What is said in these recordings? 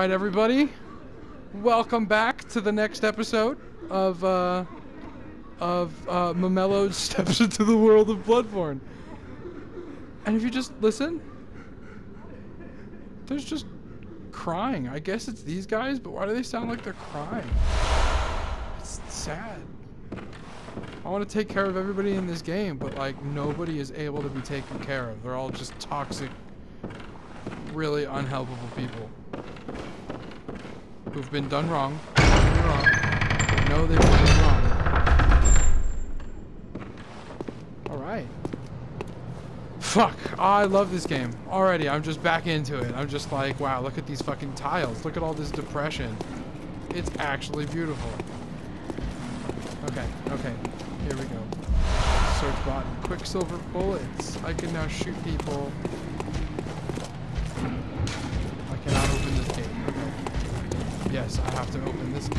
Alright, everybody. Welcome back to the next episode of, Memelo's Steps into the World of Bloodborne. And if you just listen, there's just crying. I guess it's these guys, but why do they sound like they're crying? It's sad. I want to take care of everybody in this game, but, like, nobody is able to be taken care of. They're all just toxic, really unhelpable people who've been done wrong. No, they've been done wrong. Alright. Fuck. Oh, I love this game. Already, I'm just back into it. I'm just like, wow, look at these fucking tiles. Look at all this depression. It's actually beautiful. Okay, okay. Here we go. Search bot. Quicksilver bullets. I can now shoot people. I cannot open this gate. Okay. Yes, I have to open this gate.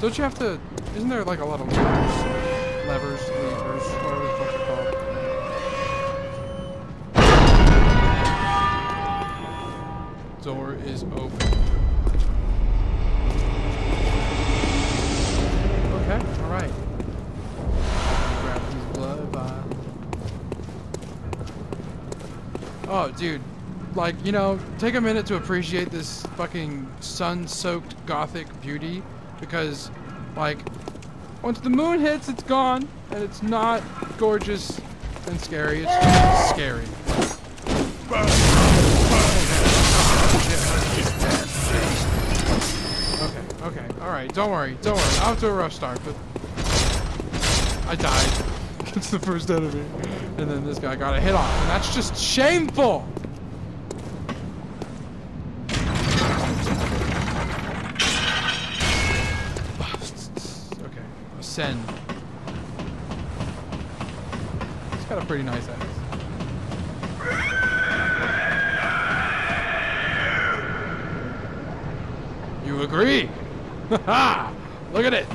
Don't you have to... Isn't there like a lot of levers? Levers, levers, whatever the fuck they're called. Door is open. Okay, alright. Grab these blood bombs. Oh, dude. Like, you know, take a minute to appreciate this fucking sun-soaked gothic beauty. Because, like, once the moon hits, it's gone. And it's not gorgeous and scary. It's just scary. Okay, alright, don't worry, I'll do a rough start, but I died against the first enemy, and then this guy got a hit off, and that's just shameful! Okay, ascend. He's got a pretty nice ass. You agree? Ha! Look at it!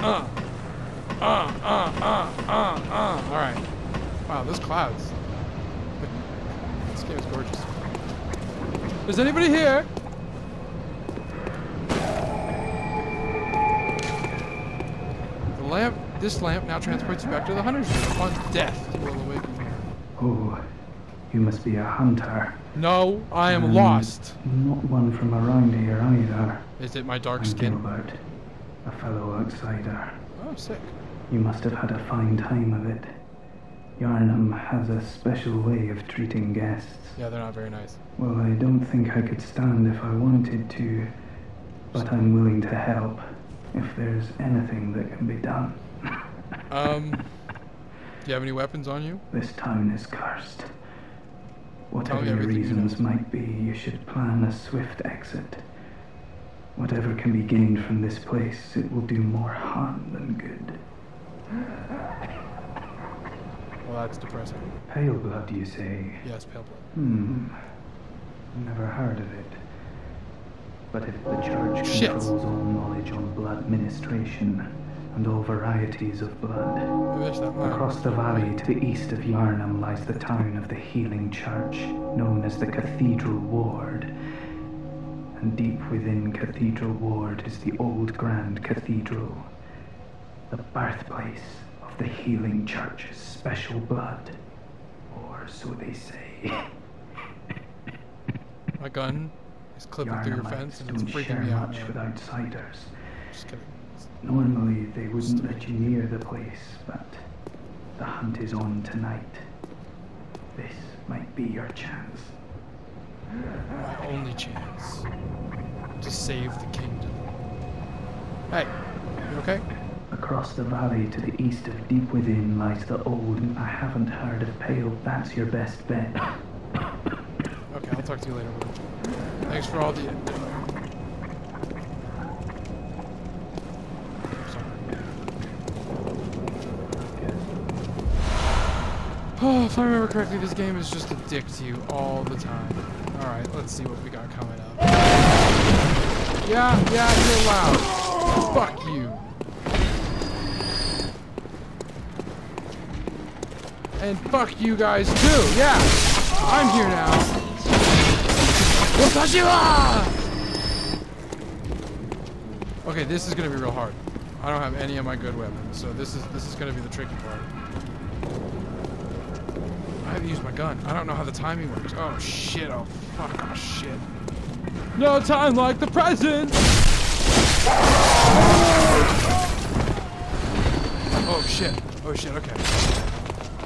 Alright. Wow, those clouds. This game is gorgeous. Is anybody here? The lamp, this lamp now transports you back to the hunter's room. Upon death, you will awaken. Oh, you must be a hunter. No, I am lost. Not one from around here either. Is it my dark skin? About a fellow outsider. Oh, sick. You must have had a fine time of it. Yharnam has a special way of treating guests. Yeah, they're not very nice. Well, I don't think I could stand if I wanted to, but I'm willing to help if there's anything that can be done. Do you have any weapons on you? This town is cursed. Whatever your reasons might be, you should plan a swift exit. Whatever can be gained from this place, it will do more harm than good. Well, that's depressing. Pale blood, you say? Yes, pale blood. Never heard of it. But if the church controls all knowledge on blood administration and all varieties of blood, across the valley to the east of Yharnam lies the town of the healing church, known as the cathedral ward. And deep within Cathedral Ward is the old Grand Cathedral, the birthplace of the Healing Church's special blood, or so they say. My gun is clipping through your fence and it's freaking me out. Don't share much with outsiders. Just kidding. Normally they wouldn't let you near the place, but the hunt is on tonight. This might be your chance. My only chance to save the kingdom. Hey, you okay? Across the valley to the east of deep within lies the old. I haven't heard of Pale. That's your best bet. Okay, I'll talk to you later. Thanks for all the. Oh, if I remember correctly, this game is just a dick to you all the time. Alright, let's see what we got coming up. Yeah, you're loud. Fuck you. And fuck you guys too, yeah. I'm here now. Watashi wa! Okay, this is gonna be real hard. I don't have any of my good weapons, so this is gonna be the tricky part. I haven't used my gun. I don't know how the timing works. Oh shit, oh fuck, oh shit. No time like the present! Oh shit. Oh shit, okay.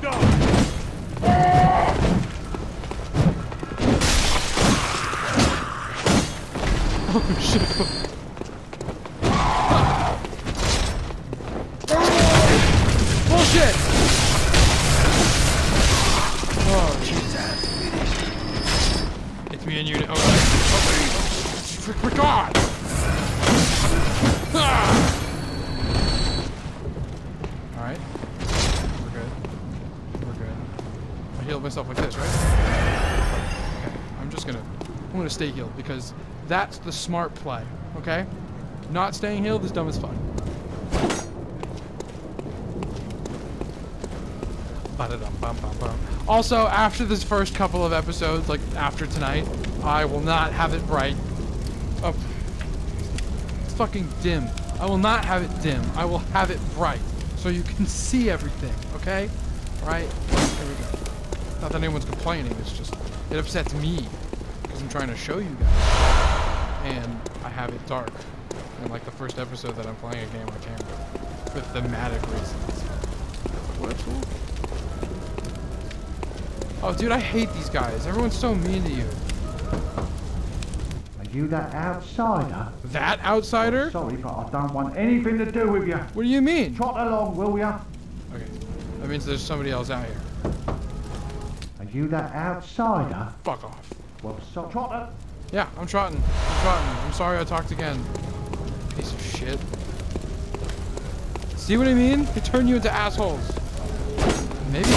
Go! Oh shit. Bullshit! Oh Jesus. It's me and you. Oh, oh wait. We're gone! Ah! Alright. We're good. We're good. I healed myself like this, right? Okay. I'm gonna stay healed because that's the smart play, okay? Not staying healed is dumb as fuck. Also, after this first couple of episodes, like after tonight, I will not have it bright. Oh, it's fucking dim. I will not have it dim. I will have it bright. So you can see everything, okay? Right? Here we go. Not that anyone's complaining, it's just, it upsets me. Because I'm trying to show you guys. And I have it dark. And like the first episode that I'm playing a game on camera. For thematic reasons. What? Oh dude, I hate these guys. Everyone's so mean to you. Are you that outsider? That outsider? Oh, sorry, but I don't want anything to do with you. What do you mean? Trot along, will ya? Okay, that means there's somebody else out here. Are you that outsider? Fuck off. Well, so trotter? Yeah, I'm trotting. I'm trotting. I'm sorry I talked again. Piece of shit. See what I mean? They turn you into assholes. Maybe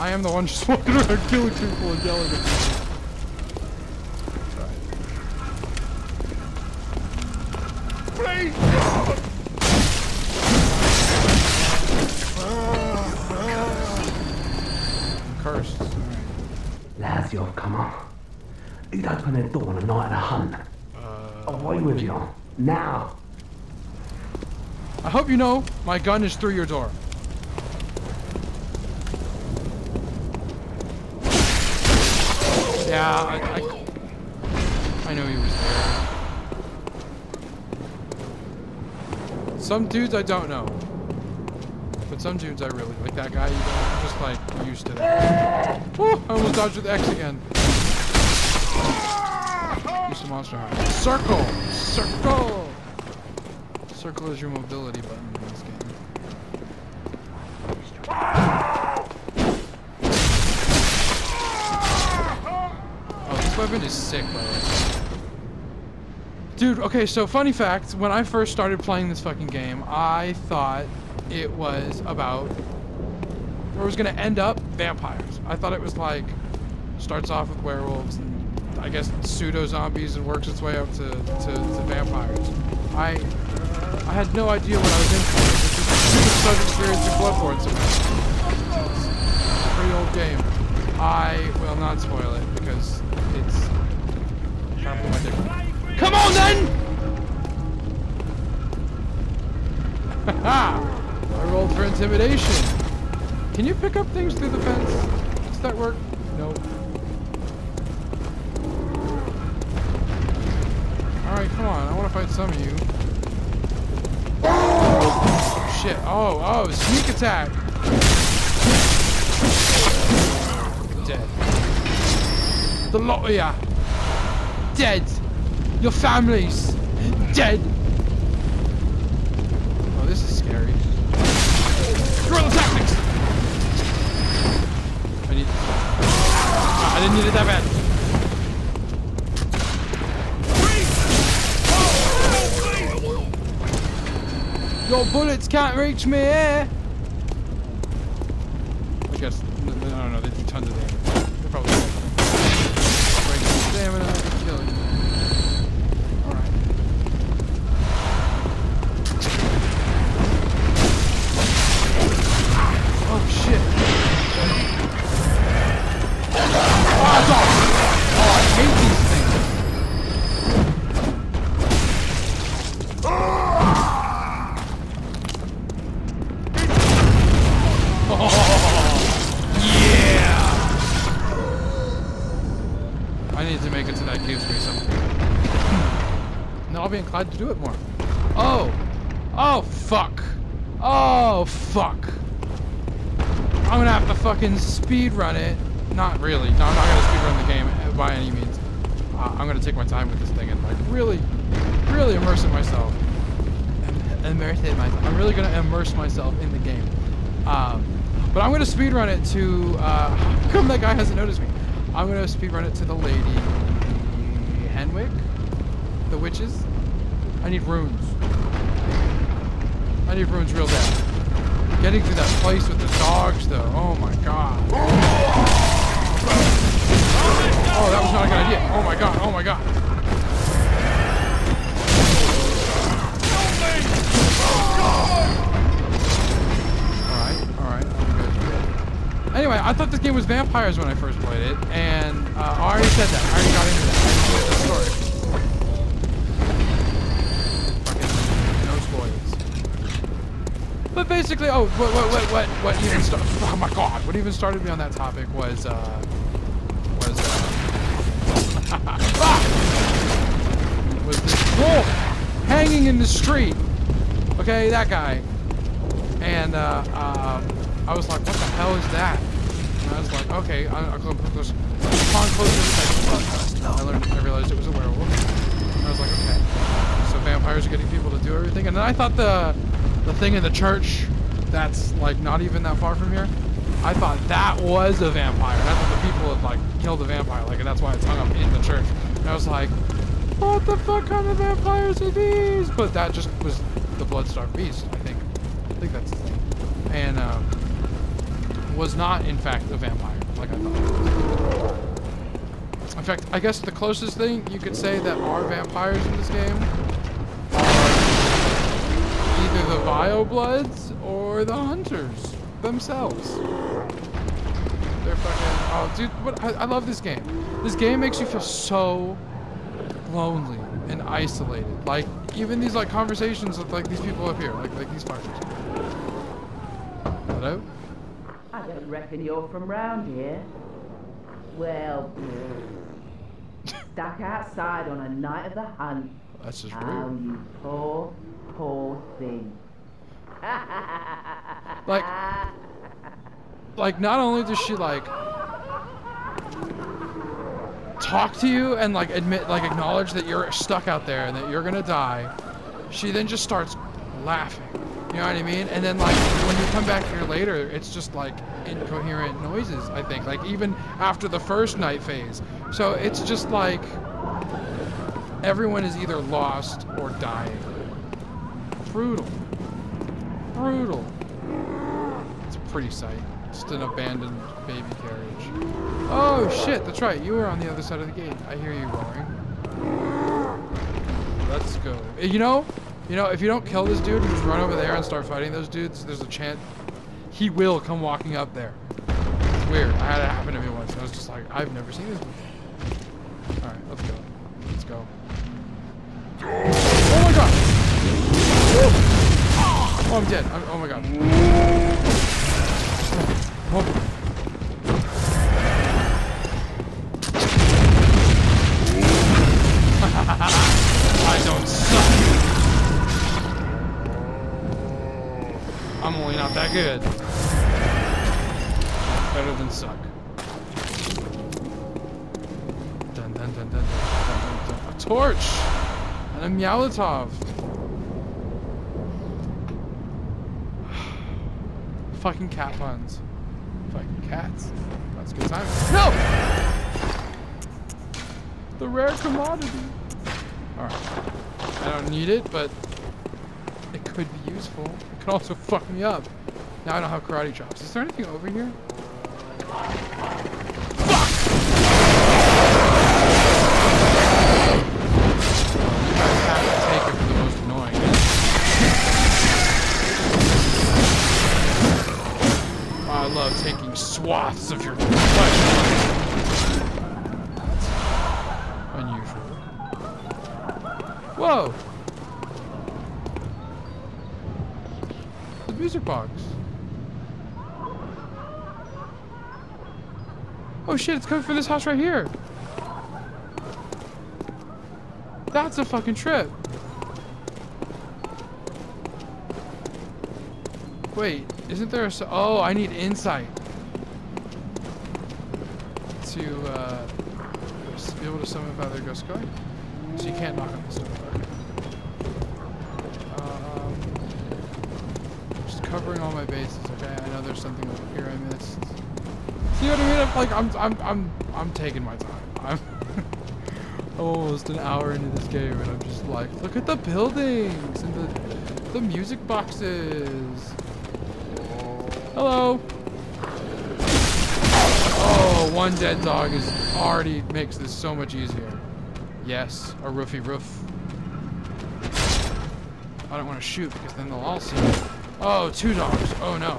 I am the one just walking around killing people and yelling at people. Please, God. I'm cursed. Lads, you've come on. You'd open the door on a night of hunt. Away with you. Now. I hope you know my gun is through your door. Yeah, I know he was there. Some dudes I don't know, but some dudes I really like. That guy, you know, I'm just like used to that. Woo, I almost dodged with X again. Use the monster hunter. Circle, circle, circle is your mobility button in this game. Oh, this weapon is sick, by the way. Dude, okay, so funny fact, when I first started playing this fucking game, I thought it was about, or it was going to end up vampires. I thought it was like, starts off with werewolves, and I guess pseudo-zombies, and works its way up to vampires. I had no idea what I was in for. It was just a stupid sub-experience in Bloodborne somewhere. It's a pretty old game. I will not spoil it, because it's kind of my different. Come on then! Haha! I rolled for intimidation. Can you pick up things through the fence? Does that work? No. Alright, come on. I want to fight some of you. Oh, shit. Oh, sneak attack! Dead. The lot of ya. Dead! Your family's dead. Oh, this is scary. Guerrilla tactics. I didn't need it that bad. Your bullets can't reach me here. I guess no, they do tons of damage. They probably break stamina and kill you. Oh, I hate these things. Oh, yeah! I need to make it to that cave space somehow. Now I'll be inclined to do it more. Oh! Oh, fuck! Oh, fuck! I'm gonna have to fucking speedrun it. Not really. No, I'm not gonna speedrun the game by any means. I'm gonna take my time with this thing and like really immerse myself. I'm really gonna immerse myself in the game. But I'm gonna speedrun it to. How come that guy hasn't noticed me? I'm gonna speedrun it to the lady Henwick, the witches. I need runes. I need runes real bad. Getting through that place with the dogs, though. Oh my god. Oh, that was not a good idea. Oh my god. Oh my god. Alright, good. Anyway, I thought this game was vampires when I first played it, and I already said that. I already got into that. I didn't get the story. But basically, oh, what even started? Oh my God! What even started me on that topic was was this wolf hanging in the street? Okay, that guy. And I was like, what the hell is that? And I was like, okay, I'll come closer. I realized it was a werewolf. And I was like, okay, so vampires are getting people to do everything. And then I thought the thing in the church that's like not even that far from here, I thought that was a vampire. And I thought the people had like killed a vampire, like, and that's why it's hung up in the church. And I was like, what the fuck kind of vampires are these? But that just was the Blood Starved Beast, I think. I think that's the thing. And was not in fact a vampire, like I thought. In fact, I guess the closest thing you could say that are vampires in this game, either the Biobloods or the Hunters themselves. They're fucking... Oh, dude, what, I love this game. This game makes you feel so lonely and isolated. Like, even these, like, conversations with, like, these people up here. Like these fuckers. Hello? I don't reckon you're from round here. Well, stuck outside on a night of the hunt. That's just rude. You poor thing. Like not only does she like talk to you and like admit, like acknowledge that you're stuck out there and that you're gonna die, she then just starts laughing. You know what I mean? And then like when you come back here later, it's just like incoherent noises, I think. Like even after the first night phase. So it's just like everyone is either lost or dying. Brutal. It's a pretty sight. Just an abandoned baby carriage. Oh shit, that's right. You were on the other side of the gate. I hear you roaring. Let's go. You know, if you don't kill this dude and just run over there and start fighting those dudes, there's a chance he will come walking up there. It's weird. I had it happen to me once. And I was just like, I've never seen this before. All right, let's go. Let's go. Oh my god. Oh, I'm dead. Oh my god. I don't suck. I'm only not that good. Better than suck. Dun dun dun dun dun dun dun dun. A torch and a Myalatov. Fucking cat puns. Fucking cats. That's a good time. No! The rare commodity. Alright. I don't need it, but it could be useful. It could also fuck me up. Now I don't have karate chops. Is there anything over here? Taking swaths of your flesh. That's unusual. Whoa! The music box. Oh shit, it's coming from this house right here. That's a fucking trip. Wait, isn't there a... Oh, I need insight to be able to summon if other ghosts go. So you can't knock on this door. I'm just covering all my bases, okay? I know there's something over here I missed. See what I mean? I'm taking my time. I'm almost an hour into this game and I'm just like, look at the buildings and the music boxes. Hello. Oh, one dead dog is already makes this so much easier. Yes, a roofy roof. I don't want to shoot because then they'll all see me. Oh, two dogs. Oh no.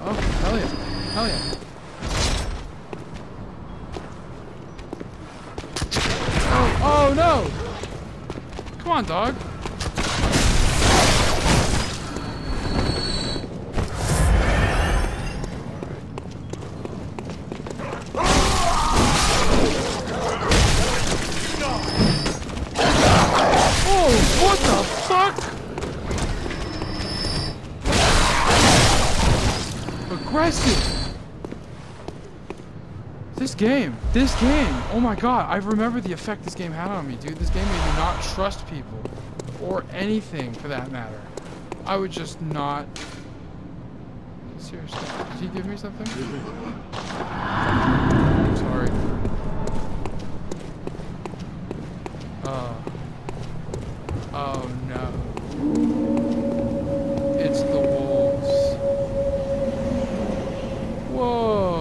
Oh, hell yeah. Hell yeah. Oh, oh no! Come on, dog. This game, oh my god, I remember the effect this game had on me, dude. This game made me not trust people, or anything for that matter. I would just not... Seriously, did he give me something? I'm sorry. Oh no. It's the wolves. Whoa.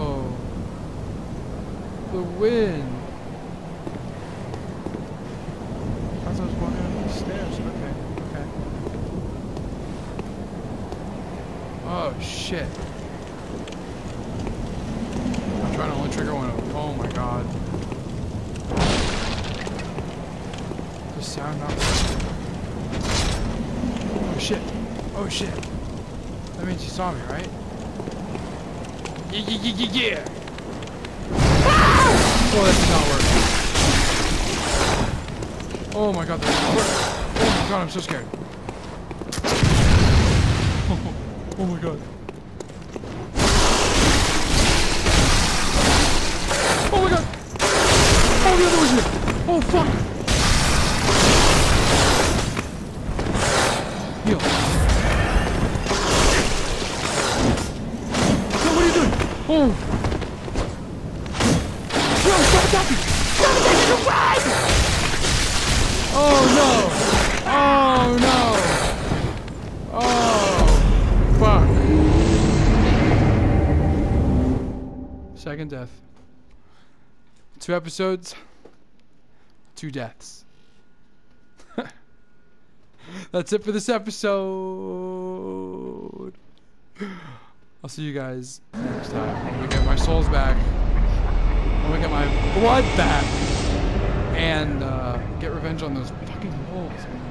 The wind. I was walking up the stairs. Okay, okay. Oh shit! I'm trying to only trigger one of them. Oh my god! The sound not working. Oh shit! Oh shit! That means you saw me, right? Yeah. Oh, that did not work. Oh my god, that did not work. Oh my god, I'm so scared. Oh my god. Oh my god. Oh, the other one's here. Oh, fuck. Yo. No, what are you doing? Oh. Oh no! Oh no! Oh fuck! Second death. 2 episodes, 2 deaths. That's it for this episode. I'll see you guys next time when we get my souls back. When we get my blood back. And get revenge on those fucking wolves, man.